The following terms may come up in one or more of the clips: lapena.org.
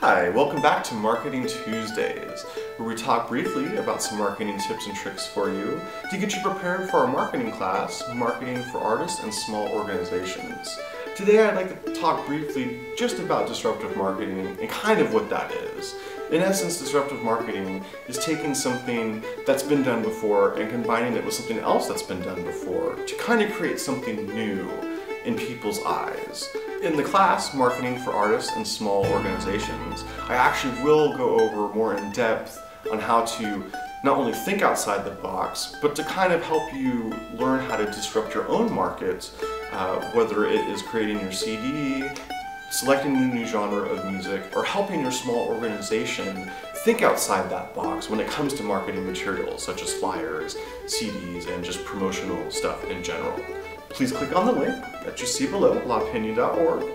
Hi, welcome back to Marketing Tuesdays, where we talk briefly about some marketing tips and tricks for you to get you prepared for our marketing class, Marketing for Artists and Small Organizations. Today I'd like to talk briefly just about disruptive marketing and kind of what that is. In essence, disruptive marketing is taking something that's been done before and combining it with something else that's been done before to kind of create something new in people's eyes. In the class, Marketing for Artists and Small Organizations, I actually will go over more in depth on how to not only think outside the box, but to kind of help you learn how to disrupt your own market, whether it is creating your CD, selecting a new genre of music, or helping your small organization think outside that box when it comes to marketing materials, such as flyers, CDs, and just promotional stuff in general. Please click on the link that you see below, lapena.org,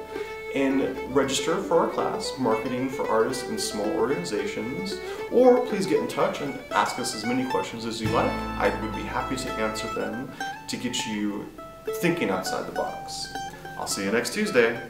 and register for our class, Marketing for Artists and Small Organizations, or please get in touch and ask us as many questions as you like. I would be happy to answer them to get you thinking outside the box. I'll see you next Tuesday.